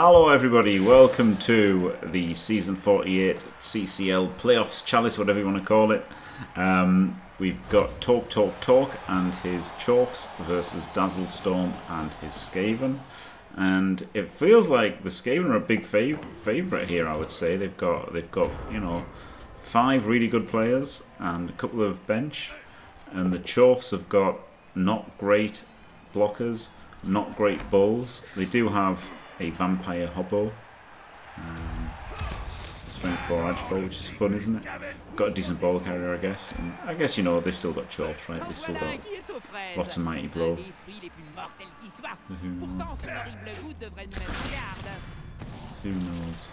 Hello everybody, welcome to the Season 48 CCL Playoffs, Chalice, whatever you want to call it. We've got Talk Talk Talk and his Chorfs versus Dazzle Storm and his Skaven. And it feels like the Skaven are a big favourite here, I would say. They've got, you know, 5 really good players and a couple of bench. And the Chorfs have got not great blockers, not great bowls. They do have a vampire hobbo, strength 4 edge bow, which is fun, isn't it? Got a decent ball carrier, I guess. And I guess, you know, they've still got Chorfs, right? They've still got lots of mighty blow. Who knows?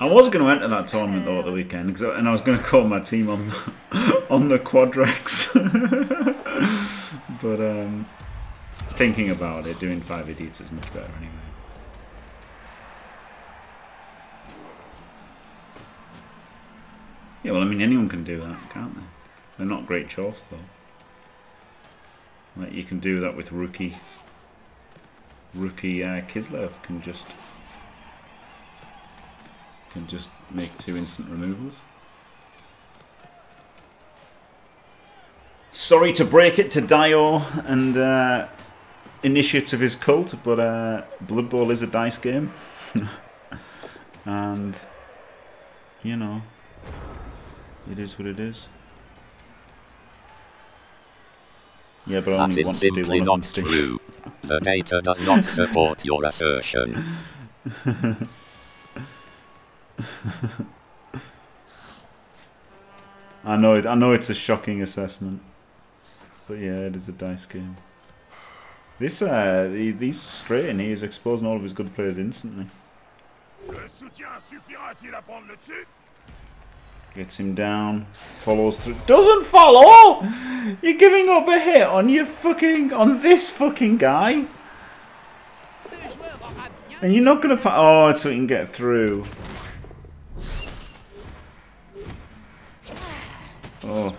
I was going to enter that tournament though at the weekend, and I was going to call my team on the Quadrex. But thinking about it, doing 5 Idiots is much better anyway. Yeah, well, I mean, anyone can do that, can't they? They're not great Chorfs though. Like, you can do that with Rookie. Rookie Kislev can just make 2 instant removals. Sorry to break it to Dio and Initiate of his cult, but Blood Bowl is a dice game. And, you know, it is what it is. Yeah, but I only want to do one of these things. That is simply not true. The data does not support your assertion. I know it's a shocking assessment, but yeah, it is a dice game. This he's straight and he's exposing all of his good players instantly. Gets him down, follows through, doesn't follow. You're giving up a hit on your fucking this guy, and you're not gonna oh, so he can get through. Oh.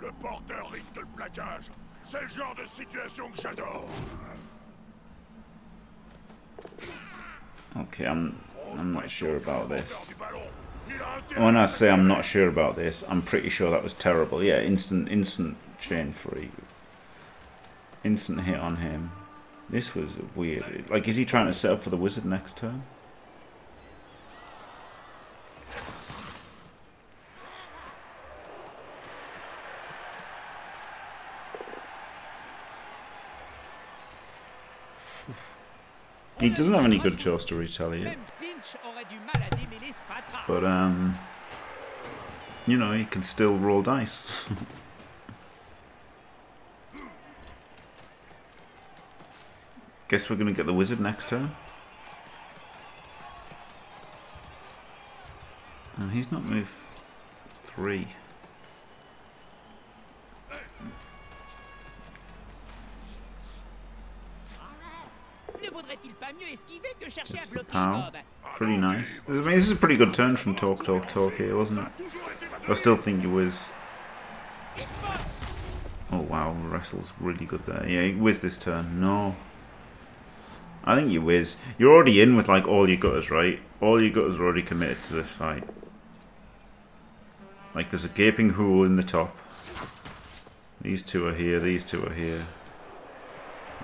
Le porteur risque le plaquage. C'est le genre de situation que j'adore. Okay, I'm not sure about this. When I say I'm not sure about this, I'm pretty sure that was terrible. Yeah, instant chain free. Instant hit on him. This was weird. Like, is he trying to set up for the wizard next turn? He doesn't have any good Chorfs to retaliate, but you know, he can still roll dice. Guess we're gonna get the wizard next turn, and he's not move 3. It's the pal. Pretty nice. I mean, this is a pretty good turn from Talk Talk Talk here, wasn't it? I still think it was. Oh wow, wrestle's really good there. Yeah, you whiz this turn. No. I think you whiz. You're already in with like all your gutters, right? All your gutters are already committed to this fight. Like, there's a gaping hole in the top. These 2 are here, these 2 are here.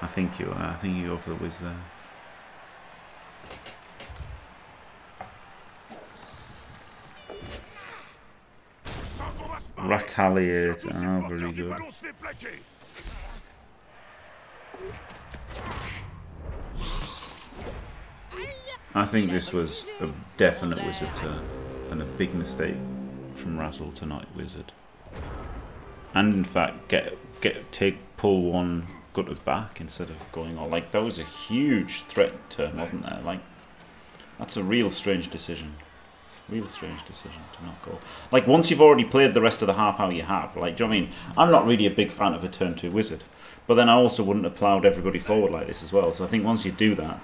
I think you go for the whiz there. Retaliate, oh, very good. I think this was a definite wizard turn, and a big mistake from Razzle to not wizard. And in fact, pull 1 gutted back instead of going on. Like, that was a huge threat turn, wasn't there? Like, that's a real strange decision. Real strange decision to not go. Like, once you've already played the rest of the half how you have, like, do you know what I mean? I'm not really a big fan of a turn 2 wizard, but then I also wouldn't have ploughed everybody forward like this as well. So I think once you do that,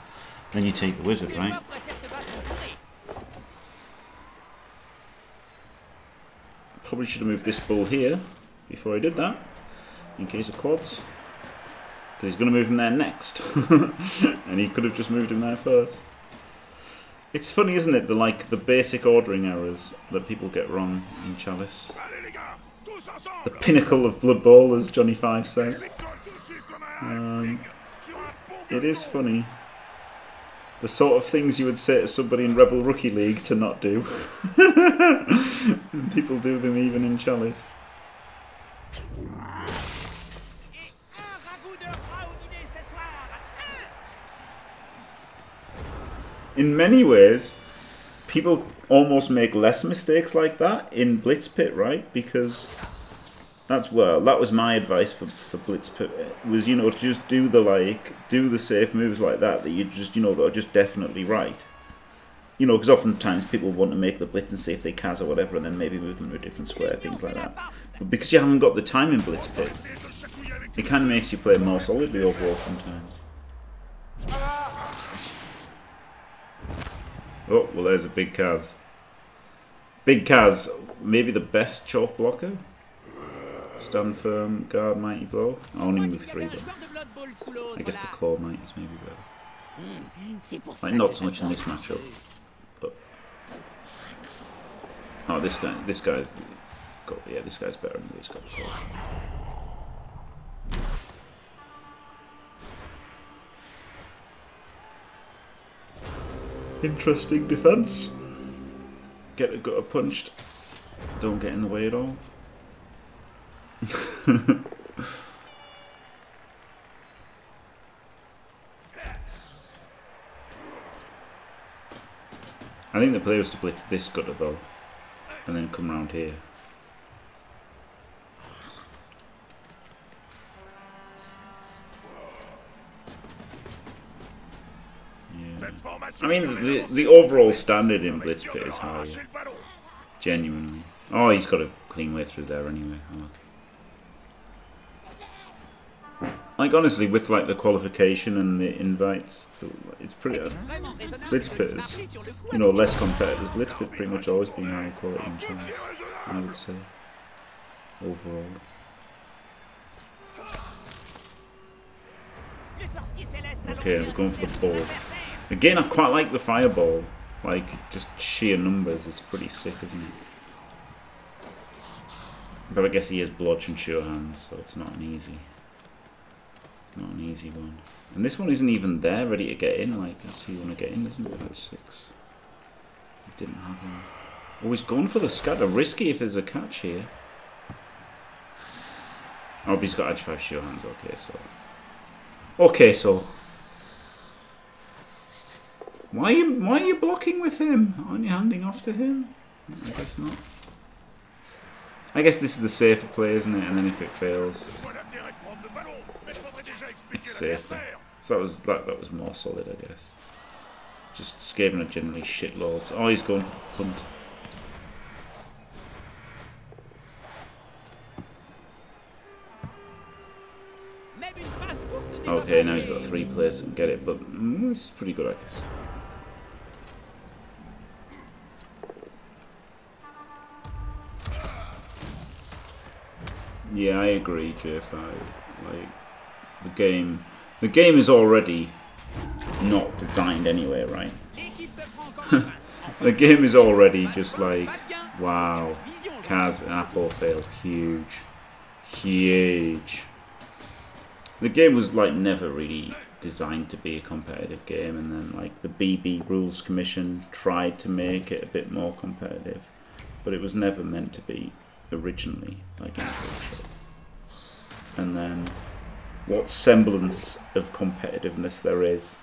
then you take the wizard, right? Probably should have moved this ball here. before I did that, in case of quads, because he's going to move him there next, and he could have just moved him there first. It's funny, isn't it, the basic ordering errors that people get wrong in Chalice. The pinnacle of Blood Bowl, as Johnny Five says. It is funny. The sort of things you would say to somebody in Rebel Rookie League to not do. And people do them even in Chalice. In many ways, people almost make less mistakes like that in Blitz Pit, right? Because that was my advice for Blitz Pit, was, you know, to just do the safe moves like that you just, that are just definitely right. You know, because oftentimes people want to make the blitz and see if they Kaz or whatever, and then maybe move them to a different square, things like that. But because you haven't got the time in Blitz Pit, it kind of makes you play more solidly overall sometimes. Oh, well, there's a big Kaz. Big Kaz, maybe the best Chorf blocker. Stand firm, guard, mighty blow. I only move 3 though. I guess the claw might is maybe better. Like, not so much in this matchup. But oh, this guy's got, yeah, this guy's better than he's got before. Interesting defense. Get a gutter punched. Don't get in the way at all. I think the play was to blitz this gutter though, and then come round here. Yeah. I mean, the overall standard in Blitz Pit is high. Genuinely. Oh, he's got a clean way through there anyway. Oh, okay. Like, honestly, with like the qualification and the invites, it's pretty hard. Blitz Pit is, you know, less competitive. Blitz Pit pretty much always been high quality in Chalice, I would say, overall. Okay, we're going for the ball. Again, I quite like the fireball. Like, just sheer numbers, it's pretty sick, isn't it? But I guess he has blodge and sure hands, so it's not an easy. Not an easy one. And this one isn't even there, ready to get in. Like, that's who you want to get in, isn't it? That's 6. He didn't have one. Oh, he's gone for the scatter. Risky if there's a catch here. Oh, but he's got edge 5 shield hands. Okay, so. Okay, so. Why are you blocking with him? Aren't you handing off to him? I guess not. I guess this is the safer play, isn't it? And then if it fails, it's safer. So that was more solid, I guess. Just Skaven are generally shitloads. Oh, he's going for the punt. Okay, now he's got 3 players and get it, but this is pretty good, I guess. Yeah, I agree, J5. Like, the game is already not designed anyway, right? The game is already just like, wow, Kaz and Apple failed huge, huge. The game was like never really designed to be a competitive game, and then like the BB Rules Commission tried to make it a bit more competitive, but it was never meant to be originally, like in Workshop. And then what semblance of competitiveness there is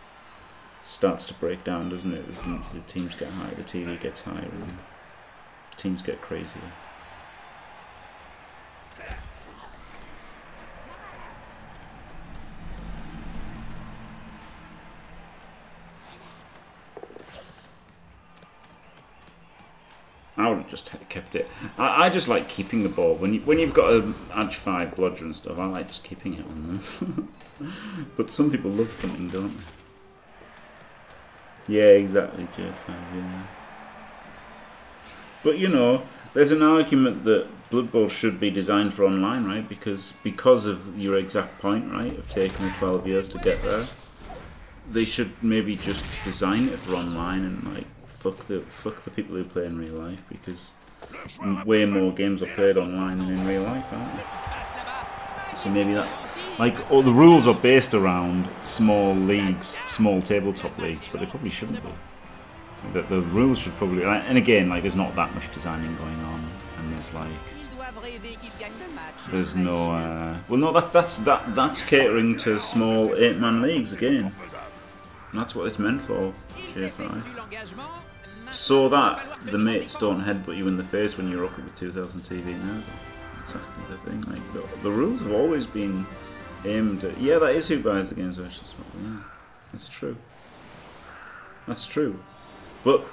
starts to break down, doesn't it? The teams get higher, the TV gets higher, and the teams get crazier. I would have just kept it. I just like keeping the ball. When you've got an edge 5 bludger and stuff, I like just keeping it on them. But some people love punting, don't they? Yeah, exactly, J5, yeah. But, you know, there's an argument that Blood Bowl should be designed for online, right? Because of your exact point, right, of taking 12 years to get there, they should maybe just design it for online and like fuck the people who play in real life, because way more games are played online than in real life, aren't they? So maybe that, like, all the rules are based around small leagues, small tabletop leagues, but they probably shouldn't be. That the rules should probably, and again, like, there's not that much designing going on, and there's like, there's no, well, no, that's catering to small 8-man leagues again. And that's what it's meant for, J5. So that the mates don't headbutt you in the face when you're rocking with 2000 TV now. That's exactly the thing. Like, the rules have always been aimed at. Yeah, that is who buys the games. Yeah, it's true. That's true. But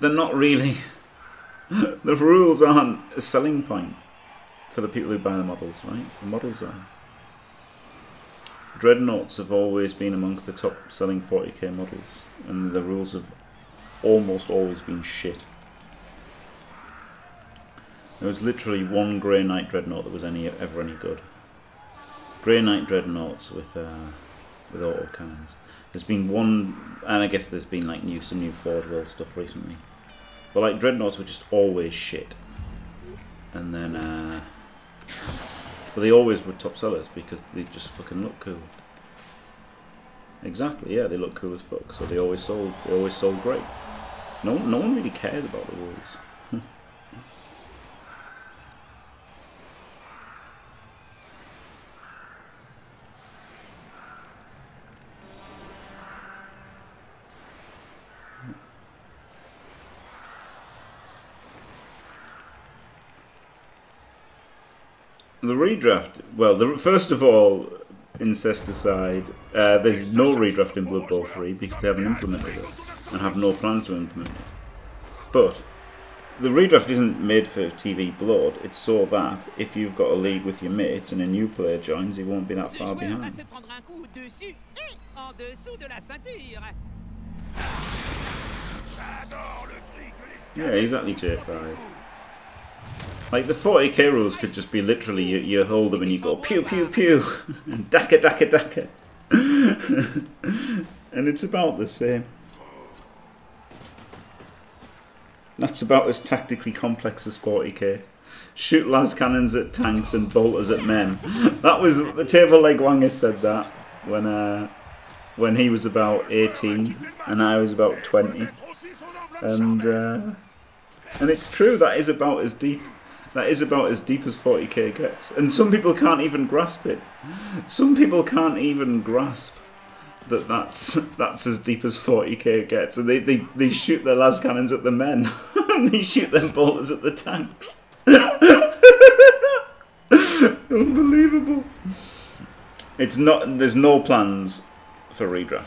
they're not really. The rules aren't a selling point for the people who buy the models, right? The models are. Dreadnoughts have always been amongst the top selling 40k models, and the rules have almost always been shit. There was literally one Grey Knight Dreadnought that was ever any good. Grey Knight Dreadnoughts with auto cannons. There's been one, and I guess there's been like some new Forge World stuff recently, but like Dreadnoughts were just always shit, and then but they always were top sellers because they just fucking look cool. Exactly, yeah, they look cool as fuck, so they always sold. They always sold great. No one really cares about the rules. The redraft, well, first of all, incesticide, there's no redraft in Blood Bowl 3 because they haven't implemented it and have no plans to implement it. But the redraft isn't made for TV blood, it's so that if you've got a league with your mates and a new player joins, he won't be that far behind. Yeah, exactly, J5. Like, the 40k rules could just be literally you hold them and you go pew pew pew and daka daka daka, and it's about the same. That's about as tactically complex as 40k. Shoot las cannons at tanks and bolters at men. That was the table leg Wanger said that when he was about 18 and I was about 20, and it's true. That is about as deep. That is about as deep as 40k gets. And some people can't even grasp it. Some people can't even grasp that that's as deep as 40k gets. And they shoot their las cannons at the men. And they shoot their bolters at the tanks. Unbelievable. It's not, there's no plans for redraft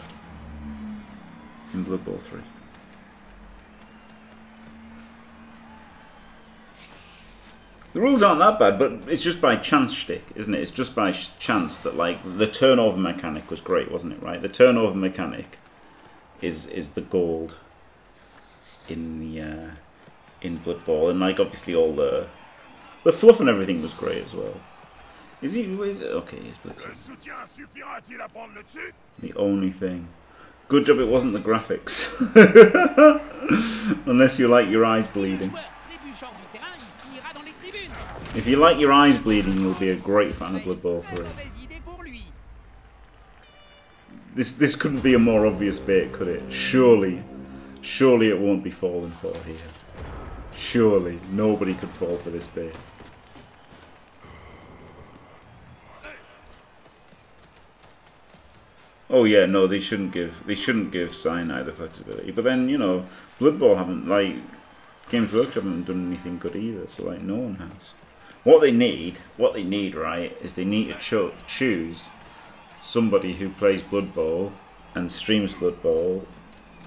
in Blood Bowl 3. The rules aren't that bad, but it's just by chance shtick, isn't it? It's just by chance that, like, the turnover mechanic was great, wasn't it, right? The turnover mechanic is the gold in Blood Bowl. And, like, obviously all the fluff and everything was great as well. Is it? Okay, yes, but the only thing. Good job it wasn't the graphics. Unless you like your eyes bleeding. If you like your eyes bleeding, you'll be a great fan of Blood Bowl 3. This couldn't be a more obvious bait, could it? Surely it won't be fallen for here. Surely nobody could fall for this bait. Oh yeah, no, they shouldn't give Cyanide the flexibility. But then, you know, Blood Bowl haven't, like, Games Workshop haven't done anything good either, so like no one has. What they need, right, is they need to choose somebody who plays Blood Bowl and streams Blood Bowl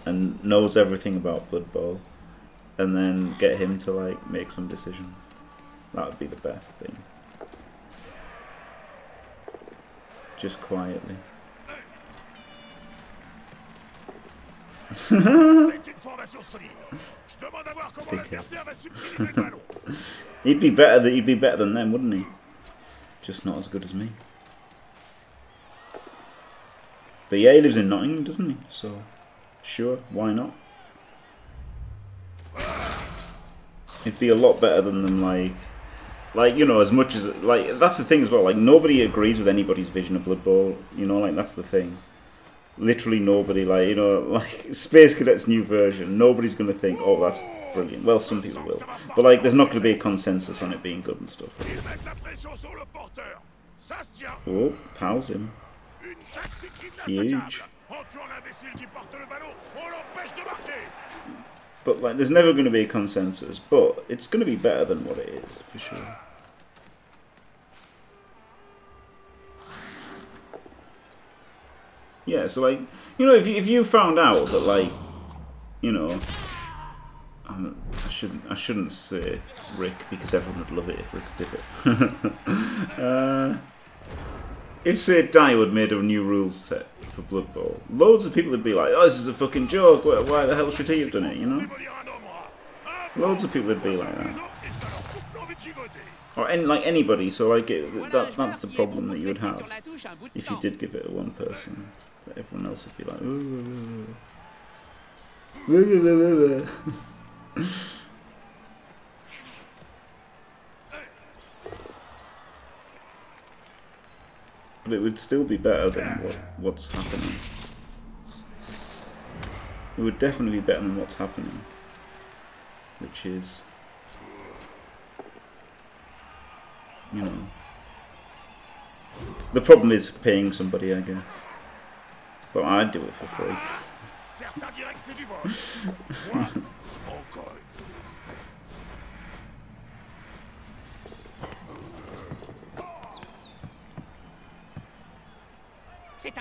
and knows everything about Blood Bowl, and then get him to like make some decisions. That would be the best thing. Just quietly. He'd be better than them, wouldn't he? Just not as good as me. But yeah, he lives in Nottingham, doesn't he? So, sure, why not? He'd be a lot better than them, like, you know, as much as, like, that's the thing as well, like, nobody agrees with anybody's vision of Blood Bowl, you know, like, that's the thing. Literally nobody, like, you know, like, Space Cadet's new version, nobody's going to think, oh, that's brilliant. Well, some people will. But, like, there's not going to be a consensus on it being good and stuff. Oh, pals him. Huge. But, like, there's never going to be a consensus, but it's going to be better than what it is, for sure. Yeah, so, like, you know, if you found out that, like, you know, I shouldn't say Rick, because everyone would love it if Rick did it. If, say, Dyewood made a new rules set for Blood Bowl, loads of people would be like, oh, this is a fucking joke, why the hell should he have done it, you know? Loads of people would be like that. Or like anybody, so like that's the problem that you would have if you did give it to one person. That everyone else would be like, ooh. But it would still be better than what's happening. It would definitely be better than what's happening, which is, you know, the problem is paying somebody, I guess. But I'd do it for free. It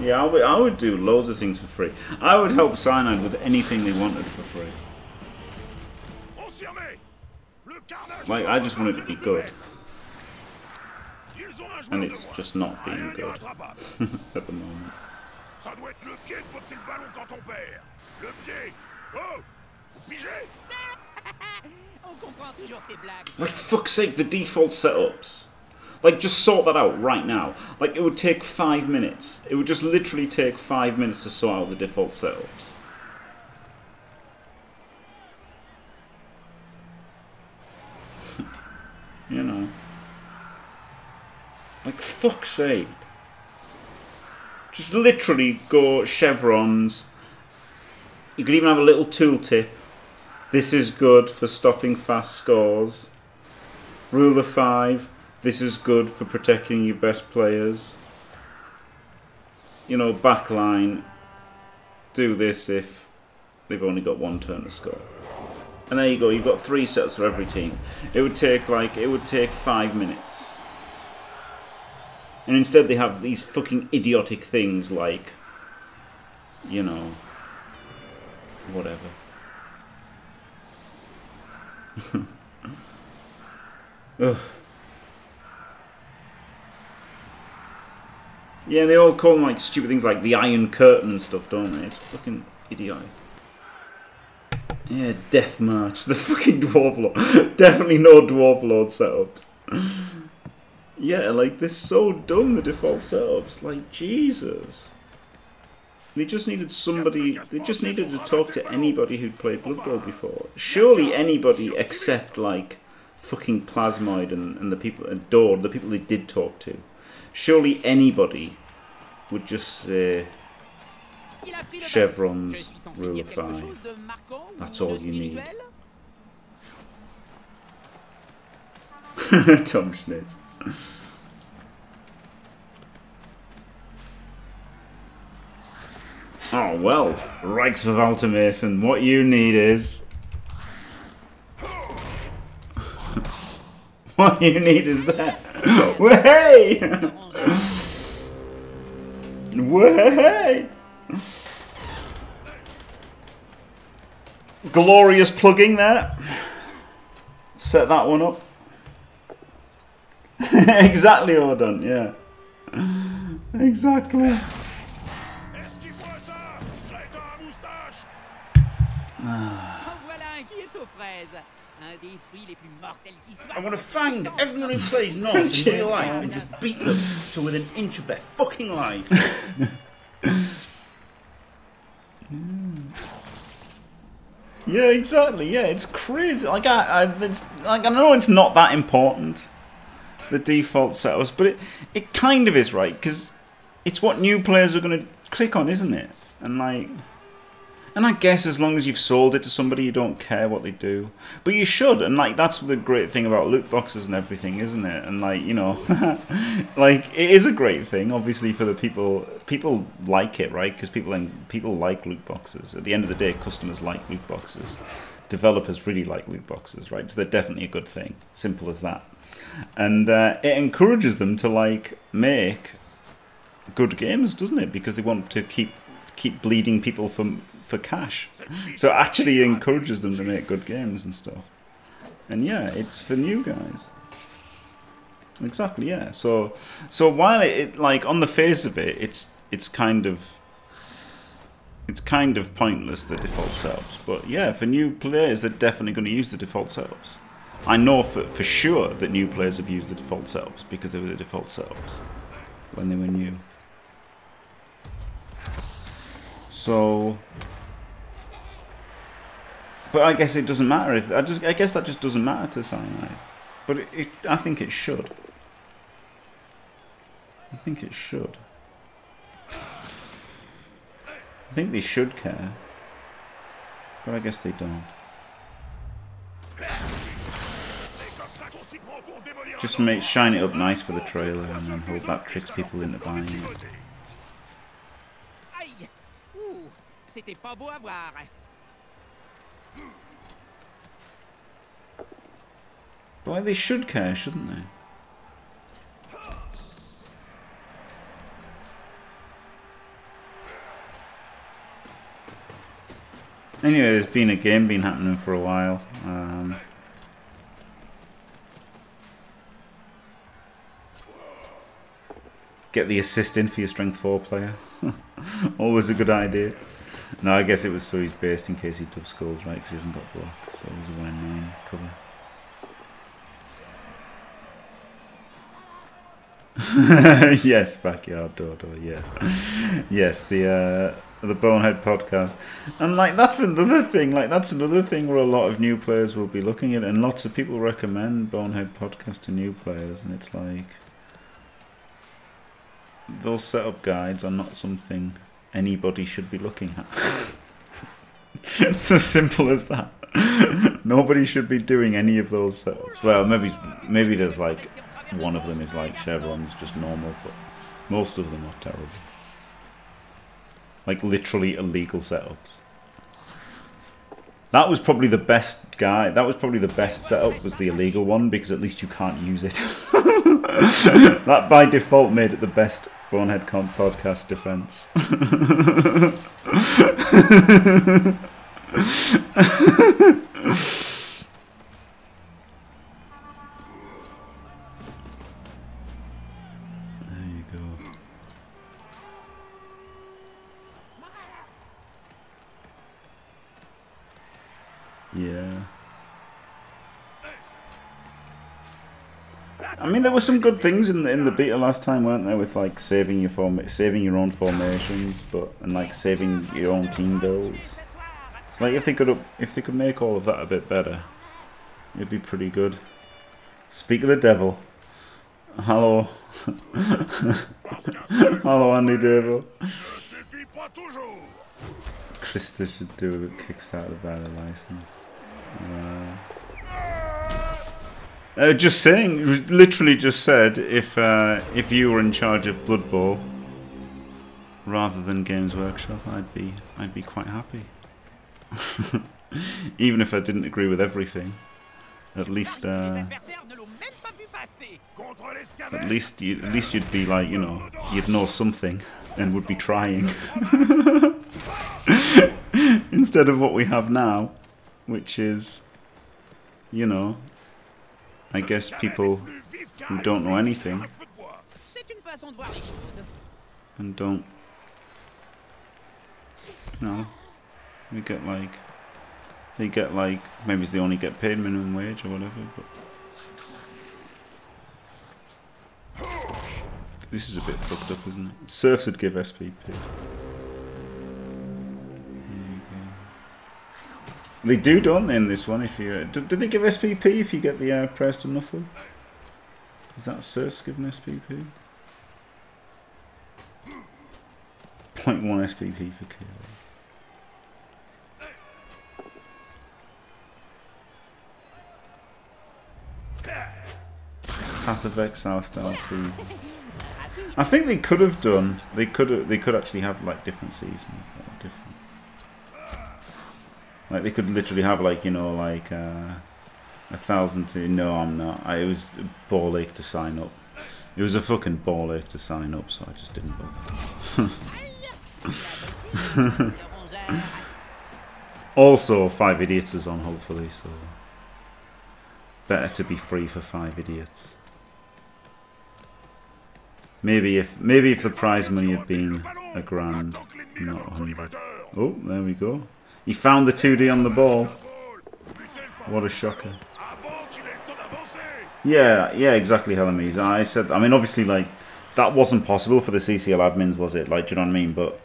yeah, I would do loads of things for free. I would help Cyanide with anything they wanted for free. Like, I just wanted it to be good. And it's just not being good at the moment. Ça doit être le pied de porter le ballon quand on perd. Le pied. Oh, pigé. On comprend toujours tes blagues. Like, fuck's sake, the default setups. Like, just sort that out right now. Like, it would take 5 minutes. It would just literally take 5 minutes to sort out the default setups. You know. Like, fuck's sake. Just literally go chevrons. You could even have a little tooltip. This is good for stopping fast scores. Rule of 5. This is good for protecting your best players. You know, backline. Do this if they've only got one turn to score. And there you go. You've got 3 sets for every team. It would take, like, it would take 5 minutes. And instead they have these fucking idiotic things like, you know, whatever. Ugh. Yeah, they all call them, like, stupid things like the Iron Curtain and stuff, don't they? It's fucking idiotic. Yeah, Death March. The fucking Dwarf Lord. Definitely no Dwarf Lord setups. Yeah, like, they're so dumb, the default setups. Like, Jesus. They just needed somebody... They just needed to talk to anybody who'd played Blood Bowl before. Surely anybody except, like, fucking Plasmoid and the people... And Dawn, the people they did talk to. Surely anybody would just say... Chevron's Rule of 5. That's all you need. Tom Schnitz. Oh well, Reichsverwalter Mason, what you need is What you need is that. Way! Way! Glorious plugging there. Set that one up. Exactly all done, yeah. Exactly. I want to find everyone who plays Norse in real life and just beat them to within an inch of their fucking life. Yeah, exactly. Yeah, it's crazy. Like I know it's not that important, the default setups, but it kind of is, right? Because it's what new players are going to click on, isn't it? And like, and I guess as long as you've sold it to somebody, you don't care what they do. But you should, and like that's the great thing about loot boxes and everything, isn't it? And like, you know, like it is a great thing, obviously, for the people. People like it, right? Because people like loot boxes. At the end of the day, customers like loot boxes. Developers really like loot boxes, right? So they're definitely a good thing. Simple as that. And it encourages them to like make good games, doesn't it? Because they want to keep bleeding people for cash, so it actually encourages them to make good games and stuff. And yeah, it's for new guys. Exactly, yeah. So while it like on the face of it, it's kind of pointless, the default setups. But yeah, for new players, they're definitely going to use the default setups. I know for sure that new players have used the default setups because they were the default setups when they were new. So, but I guess it doesn't matter. I guess that just doesn't matter to Cyanide. But I think it should. I think it should. I think they should care, but I guess they don't. Just shine it up nice for the trailer, and then hope that tricks people into buying it. C'était pas beau à voir. Boy, they should care, shouldn't they? Anyway, there's been a game been happening for a while. Get the assist in for your strength 4 player. Always a good idea. No, I guess it was so he's based in case he dub scores, right? Because he hasn't got block, so he's a 9 cover. Yes, backyard door, yeah. Yes, the Bonehead podcast, and like that's another thing. Like that's another thing where a lot of new players will be looking at, and lots of people recommend Bonehead podcast to new players, and it's like those setup guides are not something anybody should be looking at. It's as simple as that. Nobody should be doing any of those setups. Well, maybe there's like one of them is like Chevron's just normal, but most of them are terrible. Like literally illegal setups. That was probably the best guy. That was probably the best setup was the illegal one, because at least you can't use it. That by default made it the best Bonehead Comp podcast defense. There you go. Yeah. I mean, there were some good things in the beta last time, weren't there? With like saving your own formations, but and like saving your own team builds. It's like if they could make all of that a bit better, it'd be pretty good. Speak of the devil. Hello, hello, Andy Devil. Krista should do a Kickstarter about a license. Just saying, literally just said, if you were in charge of Blood Bowl rather than Games Workshop, I'd be quite happy. Even if I didn't agree with everything, at least At least you'd be like, you know, you'd know something and would be trying. Instead of what we have now, which is, you know, I guess people who don't know anything and don't, you know, we get like, they get like, maybe they only get paid minimum wage or whatever, but this is a bit fucked up, isn't it? Serfs would give SPP. There you go. They do, don't they, in this one? If you did they give SPP if you get the pressed or nothing? Is that serfs giving SPP? 0.1 SPP for KO. Path of Exile style C. I think they could have done. They could actually have like different seasons that are different. Like they could literally have like, you know, like 1,000 to. No, I'm not. It was a ball ache to sign up. It was a fucking ball ache to sign up, so I just didn't bother. Also, 5 Idiots is on, hopefully, so better to be free for 5 Idiots. Maybe if the prize money had been a grand, not 100. Oh, there we go. He found the 2D on the ball. What a shocker. Yeah, yeah, exactly, Helamies. I said, I mean, obviously, like, that wasn't possible for the CCL admins, was it? Like, do you know what I mean? But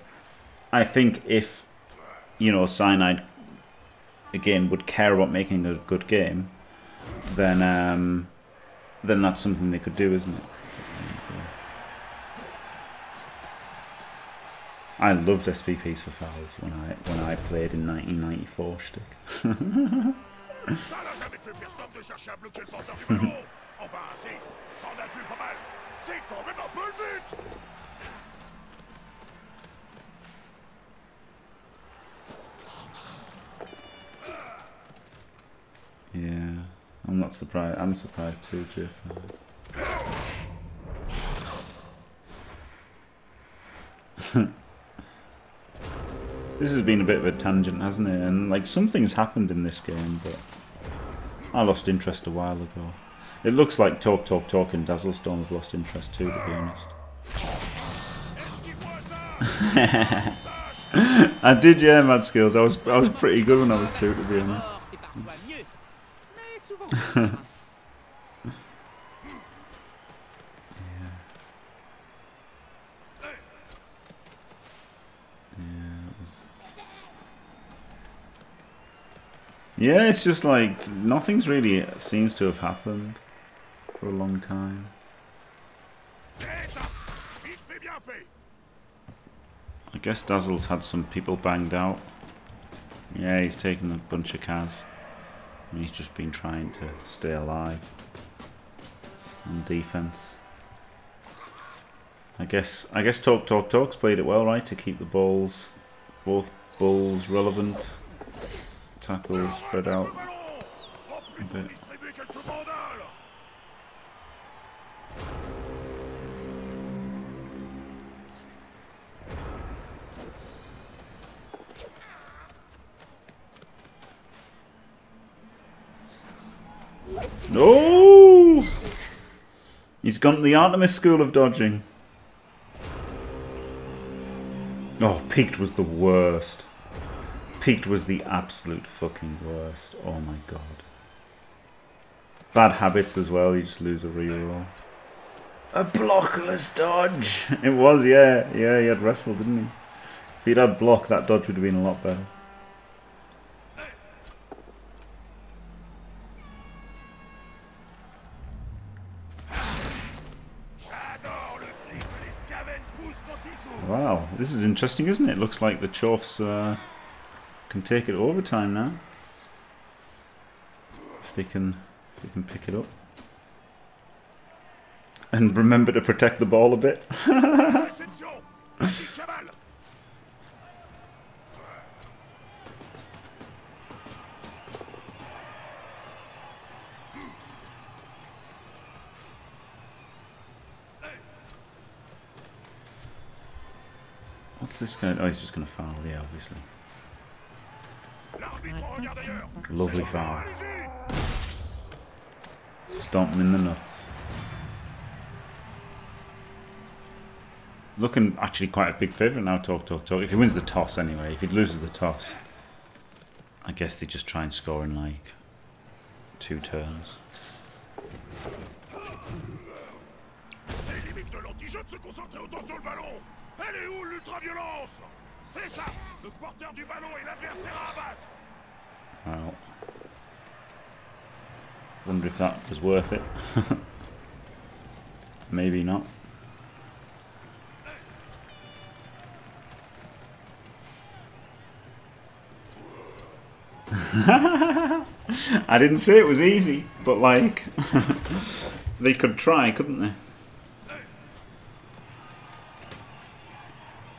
I think if, you know, Cyanide, again, would care about making a good game, then that's something they could do, isn't it? I loved SPPs for fouls when I played in 1994 shtick. Yeah, I'm not surprised. I'm surprised too, Jeff. This has been a bit of a tangent, hasn't it? And like something's happened in this game, but I lost interest a while ago. It looks like Talk Talk Talk and Dazzle Storm have lost interest too, to be honest. I did, yeah, Mad Skills. I was pretty good when I was 2, to be honest. Yeah. Yeah, it's just like nothing's really seems to have happened for a long time. I guess Dazzle's had some people banged out. Yeah, he's taken a bunch of Kaz. And he's just been trying to stay alive on defense. I guess Talk Talk Talk's played it well, right? To keep the balls, both balls relevant. Tackles spread out a bit. No! He's gone to the Artemis school of dodging. Oh, peaked was the worst. Peaked was the absolute fucking worst. Oh my god. Bad habits as well. You just lose a reroll. A blockless dodge. It was, yeah. Yeah, he had wrestle, didn't he? If he'd had block, that dodge would have been a lot better. Wow, this is interesting, isn't it? Looks like the Chorfs can take it overtime now. If they can pick it up. And remember to protect the ball a bit. What's this guy? Oh, he's just going to foul, yeah, obviously. Lovely foul. Stomp him in the nuts. Looking actually quite a big favourite now, Talk Talk Talk. If he wins the toss anyway, if he loses the toss, I guess they just try and score in like 2 turns. Well, wonder if that was worth it. Maybe not. I didn't say it was easy, but like, they could try, couldn't they?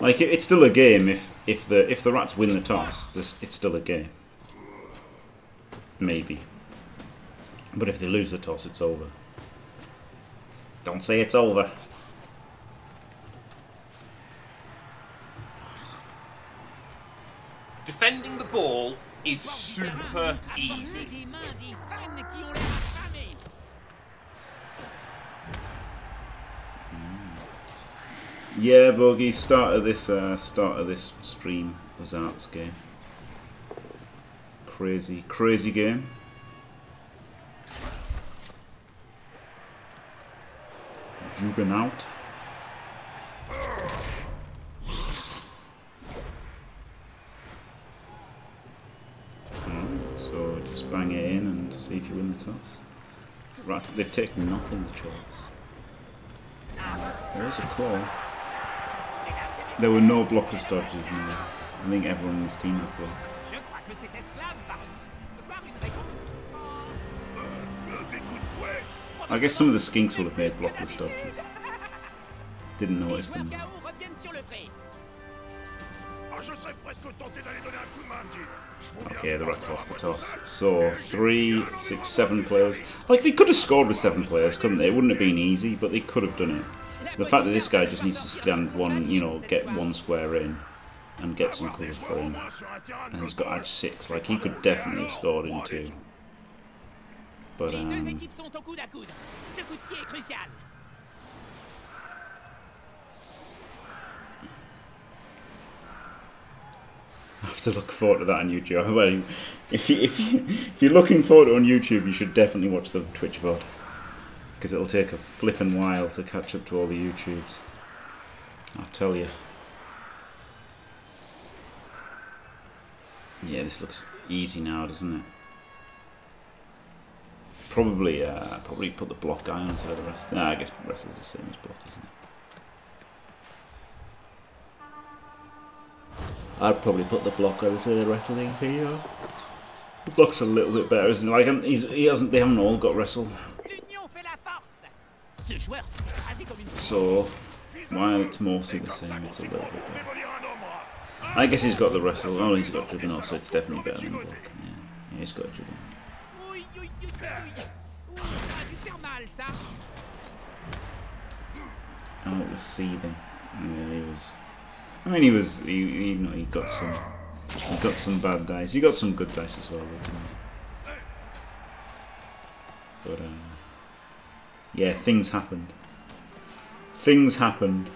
Like, it's still a game. If the Rats win the toss, it's still a game. Maybe. But if they lose the toss, it's over. Don't say it's over. Defending the ball is super easy. Yeah, Bogey, start of this stream was Art's game. Crazy, crazy game. Juggernaut. So just bang it in and see if you win the toss. Right, they've taken nothing, the Chorfs. There is a call. There were no blockers dodges in there. I think everyone in this team had blocked. I guess some of the skinks will have made blockers dodges. Didn't notice them. Okay, the Rats lost the toss. So, 3, 6, 7 players. Like, they could have scored with 7 players, couldn't they? It wouldn't have been easy, but they could have done it. The fact that this guy just needs to stand one, you know, get one square in and get some cover for him. And he's got edge 6, like he could definitely have scored in 2. But, I have to look forward to that on YouTube. Well, if you're looking forward to it on YouTube, you should definitely watch the Twitch VOD. Because it'll take a flippin' while to catch up to all the YouTubes. I'll tell you. Yeah, this looks easy now, doesn't it? Probably put the block guy onto the rest. Nah, I guess the rest is the same as block, isn't it? I'd probably put the block onto the rest of the thing. The block's a little bit better, isn't it? Like, they haven't all got wrestle. So, while it's mostly the same, it's a little bit better. I guess he's got the wrestle. Oh, he's got Juggernaut, so it's definitely better than block. Yeah, he's got a Juggernaut. Oh, it was seething. Yeah, he was. I mean, he was. You know, he got some. He got some bad dice. He got some good dice as well, didn't he? But yeah, things happened. Things happened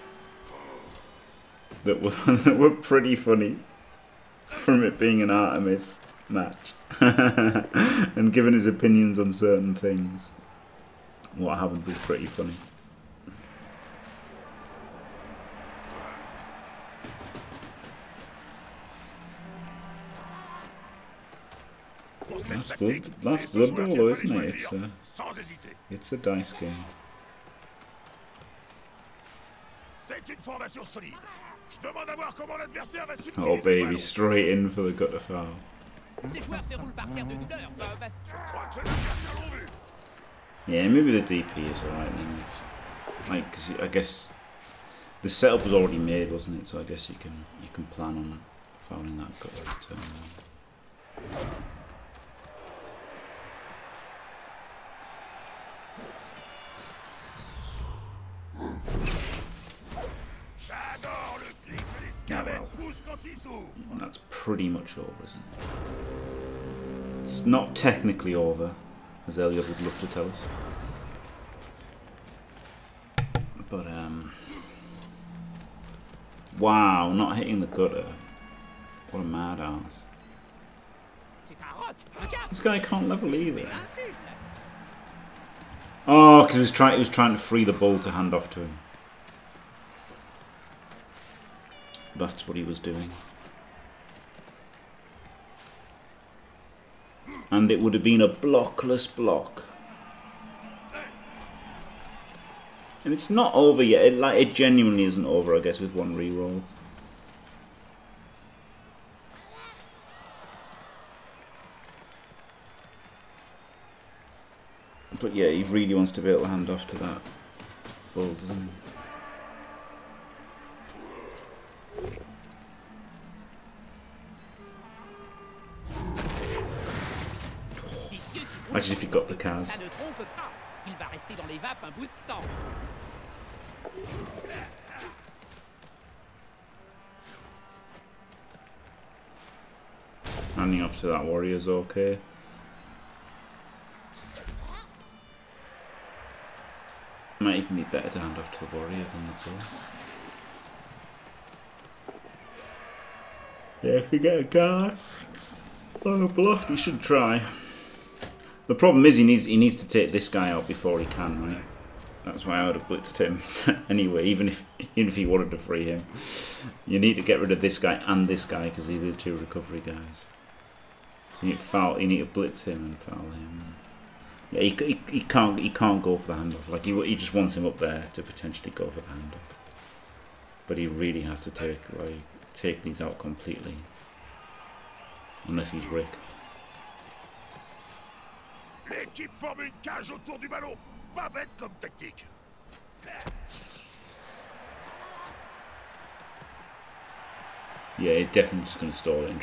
that were pretty funny from it being an Artemis match and giving his opinions on certain things. What happened was pretty funny. That's Blood Bowl, isn't it? It's a dice game. Oh baby, straight in for the gutter foul. Yeah, maybe the DP is alright then. Like, 'cause I guess the setup was already made, wasn't it? So I guess you can plan on fouling that gutter return then. Now And that's pretty much over, isn't it? It's not technically over, as Elias would love to tell us. But, wow, not hitting the gutter. What a mad ass. This guy can't level either. Oh, because he was trying to free the ball to hand off to him. That's what he was doing. And it would have been a blockless block. And it's not over yet. It genuinely isn't over, I guess, with one reroll. But yeah, he really wants to be able to hand off to that ball, doesn't he? Imagine if he got the cars. Handing off to that warrior's okay. Might even be better to hand off to the warrior than the ball. Yeah, if you get a guy on a block, you should try. The problem is he needs to take this guy out before he can, right? That's why I would have blitzed him anyway, even if he wanted to free him. You need to get rid of this guy and this guy because they're the two recovery guys. So you need to blitz him and foul him. Yeah, he can't go for the handoff. Like he just wants him up there to potentially go for the handoff. But he really has to take these out completely, unless he's Rick. L'équipe forme une cage autour du ballon. Pas bête comme tactique. Yeah, he's definitely just going to stall it and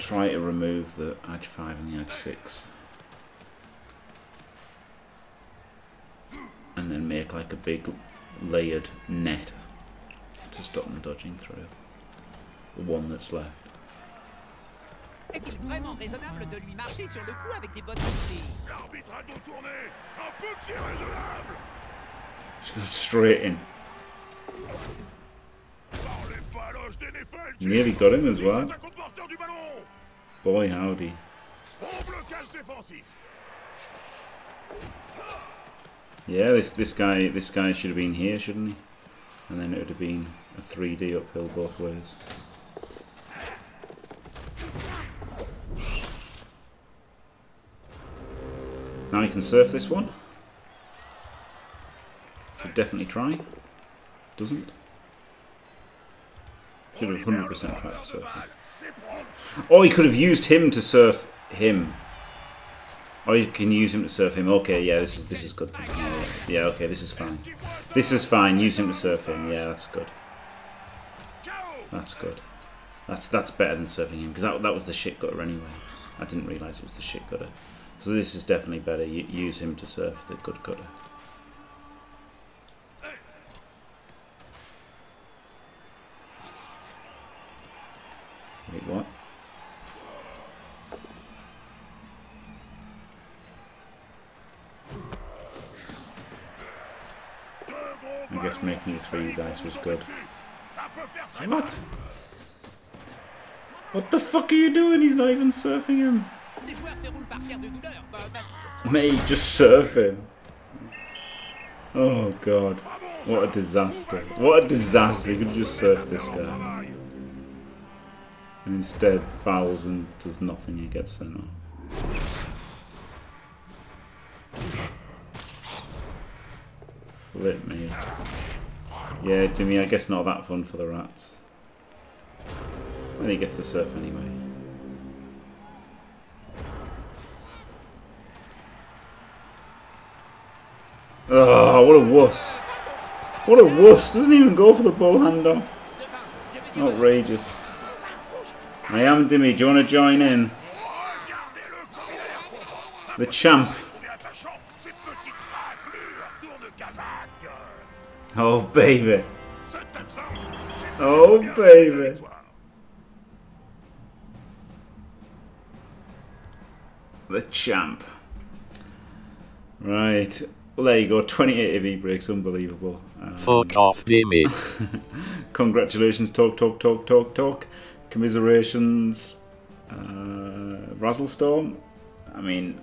try to remove the edge 5 and the edge 6, and then make like a big layered net to stop them dodging through the one that's left. Est-il vraiment raisonnable de lui marcher sur le cou avec des bottes tournées? L'arbitre a dos tourné. Un peu que c'est raisonnable. Just got straight in. Nearly got him as well. Boy, howdy. Yeah, this guy should have been here, shouldn't he? And then it would have been a 3D uphill both ways. Now you can surf this one. Should definitely try. Doesn't. Should have 100% tried to surf him. Or you could have used him to surf him. Or you can use him to surf him. Okay, yeah, this is good. Yeah, okay, this is fine. This is fine. Use him to surf him. Yeah, that's good. That's good. That's better than surfing him because that was the shit gutter anyway. I didn't realise it was the shit gutter. So this is definitely better. Use him to surf the good gutter. Wait, what? I guess making the three dice was good. What? What the fuck are you doing? He's not even surfing him. Mate, just surf him. Oh god. What a disaster. What a disaster. He could just surf this guy. And instead fouls and does nothing and gets sent off. Flip me. Yeah, Jimmy, I guess not that fun for the rats. And he gets the surf anyway. Oh, what a wuss. What a wuss. Doesn't even go for the bow handoff. Outrageous. I am Dimmy. Do you want to join in? The champ. Oh, baby. Oh, baby. The champ. Right. Well, there you go. 28 EV breaks. Unbelievable. Fuck off, Jimmy. Congratulations, Talk Talk Talk Talk Talk. Commiserations, Dazzle Storm. I mean,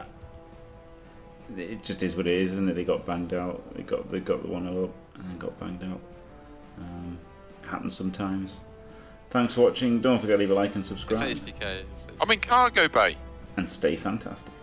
it just is what it is, isn't it? They got banged out. They got the 1-0 up and then got banged out. Happens sometimes. Thanks for watching. Don't forget to leave a like and subscribe. I mean, cargo bay. And stay fantastic.